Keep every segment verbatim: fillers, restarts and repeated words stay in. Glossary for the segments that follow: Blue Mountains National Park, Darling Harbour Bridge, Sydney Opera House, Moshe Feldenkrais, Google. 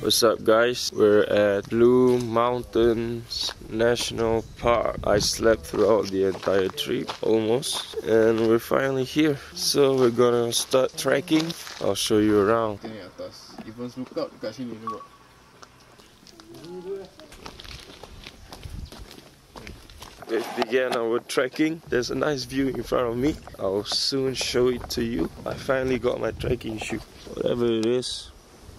What's up guys, we're at Blue Mountains National Park. I slept throughout the entire trip, almost, and we're finally here. So we're gonna start trekking. I'll show you around. We began our trekking. There's a nice view in front of me. I'll soon show it to you. I finally got my trekking shoe, whatever it is.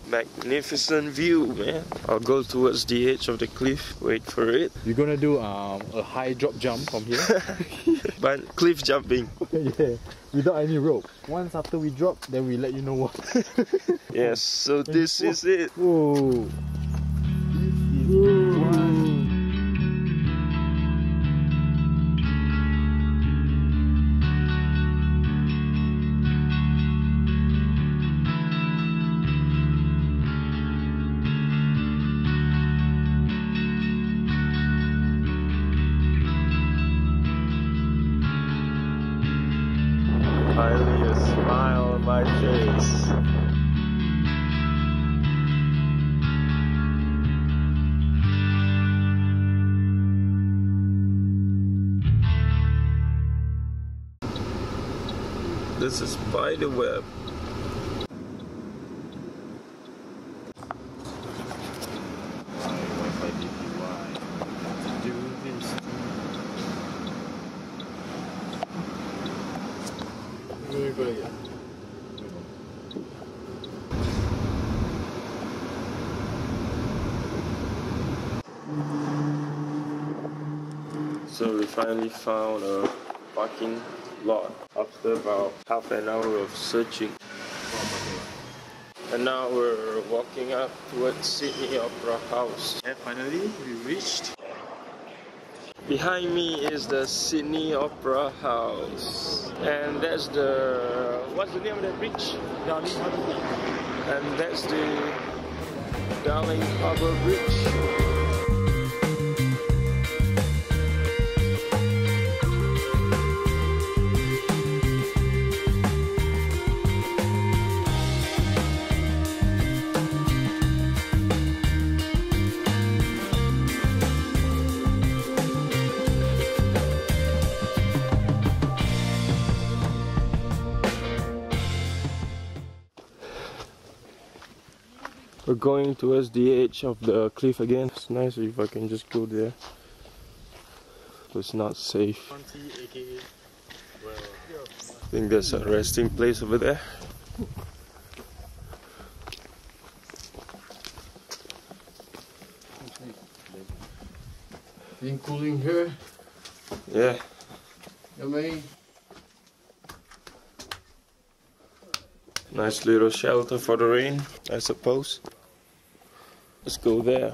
Magnificent view, man. I'll go towards the edge of the cliff. Wait for it. You're gonna do um, a high drop jump from here. But cliff jumping. Yeah, without any rope. Once after we drop, then we let you know what. Yes, so this is it. Whoa. Finally a smile on my face. This is spider web. So we finally found a parking lot after about half an hour of searching. And now we're walking up towards Sydney Opera House. And finally we reached. Behind me is the Sydney Opera House. And that's the... what's the name of that bridge? Darling Harbour Bridge. And that's the Darling Harbour Bridge. We're going towards the edge of the cliff again. It's nice if I can just go there. It's not safe. I think there's a resting place over there. Been cooling here? Yeah. Nice little shelter for the rain, I suppose. Let's go there. There's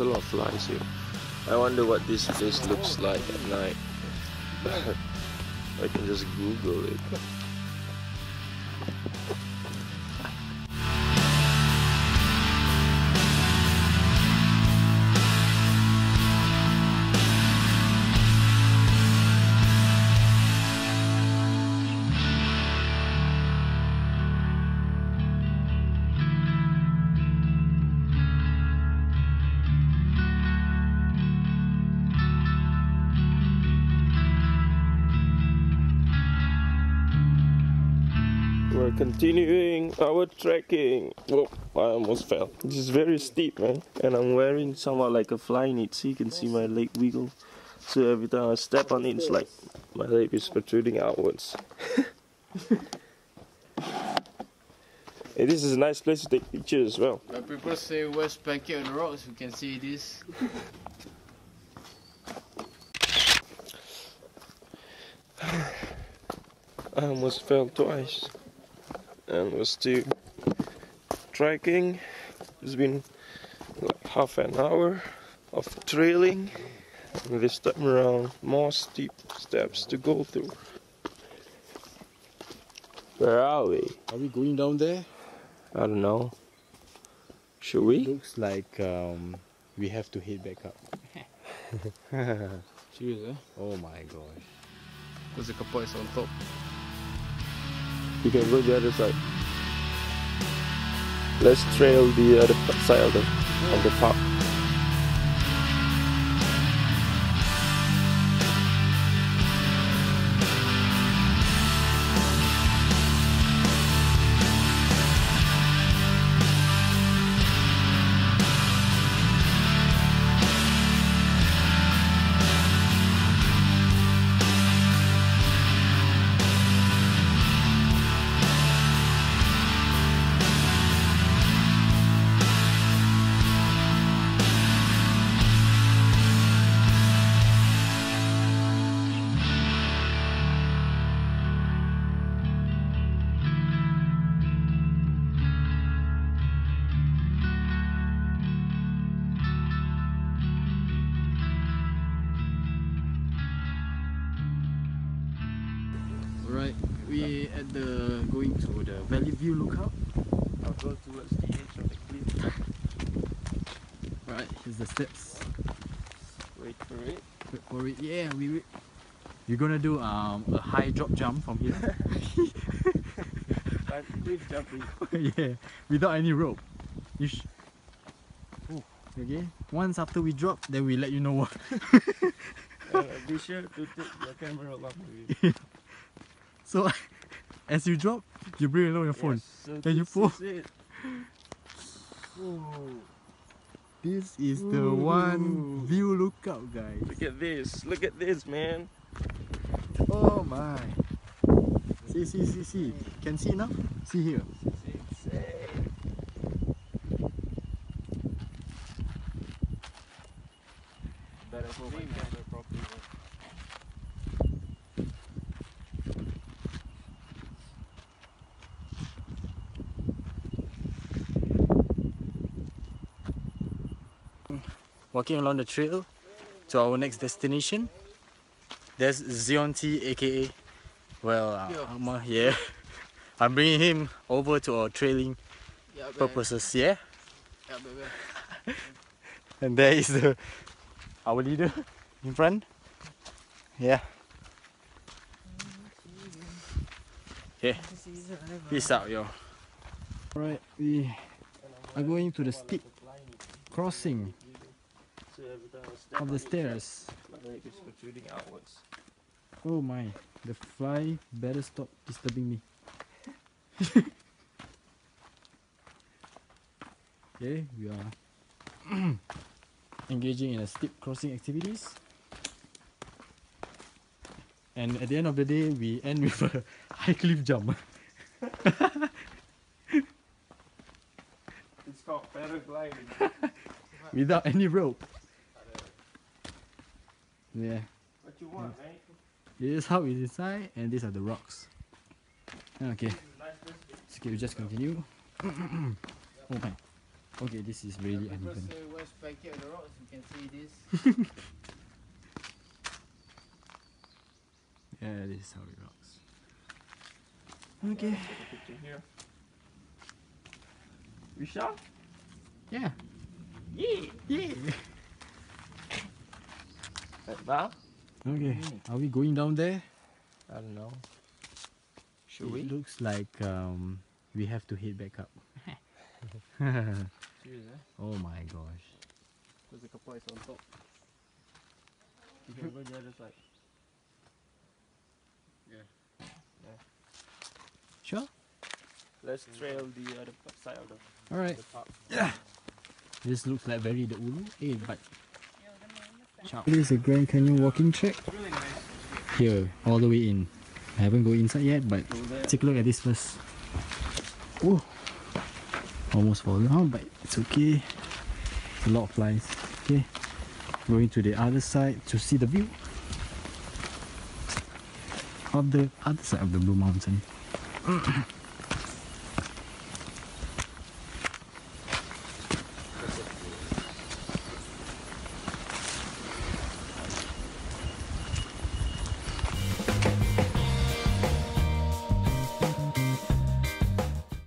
a lot of flies here. I wonder what this place looks like at night. I can just Google it. We're continuing our trekking. Oh, I almost fell. This is very steep, man. And I'm wearing somewhat like a fly knit, so you can see my leg wiggle. So every time I step on it, it's like my leg is protruding outwards. Hey, this is a nice place to take pictures as well. When people say where's Pancake on the rocks, we can see this. I almost fell twice. And we're still trekking. It's been like half an hour of trailing, and this time around more steep steps to go through. Where are we? Are we going down there? I don't know. Should we? Looks like um, we have to head back up. Cheers, eh? Oh my gosh. Because the kappa is on top. You can go the other side. Let's trail the other side of the, yeah. of the park. Right, we at the going to the Valley View lookout. I'll go towards the edge of the cliff. Right, here's the steps. Wait for it. Wait for it. Yeah, we wait. You're gonna do um a high drop jump from here. But cliff jumping. Yeah, without any rope. You sh Ooh. Okay. Once after we drop, then we let you know what. uh, be sure to take your camera along with you. So, as you drop, you bring along your phone. Yes, so then you pull. Is this is Ooh. the one view lookout, guys. Look at this. Look at this, man. Oh my. See, see, see, see. Can see now? See here. Better hold my camera properly. Walking along the trail to our next destination. There's Zionti, aka well, uh, Amma, yeah. I'm bringing him over to our trailing yeah, purposes, yeah. yeah baby. And there is the our leader in front, yeah. Yeah. Peace out, yo. All right, we are going to the steep crossing of the stairs. Oh my, the fly better stop disturbing me. Okay, we are engaging in a steep crossing activities, and at the end of the day we end with a high cliff jump. It's called paragliding. Without any rope. Yeah. What you want, yeah. Right? This is how it is inside, and these are the rocks. Okay. It's okay, we just continue. Oh my. Okay, this is really yeah, uneven. Back here the rocks, you can see this. Yeah, this is how it rocks. Okay. You sure? Yeah. Yeah. Yeah. Bar? Okay, are we going down there? I don't know. Should it we? It looks like um, we have to head back up. Cheers, eh? Oh my gosh. Because the kappa is on top. You can go the other side. Yeah. yeah. Sure? Let's trail the other side of the, All right. the park. Yeah. This looks like very the ulu, eh, but it is a Grand Canyon walking track here, all the way in. I haven't gone inside yet, but take a look at this first. Oh, almost fallen out, but it's okay. It's a lot of flies. Okay, going to the other side to see the view of the other side of the Blue Mountain.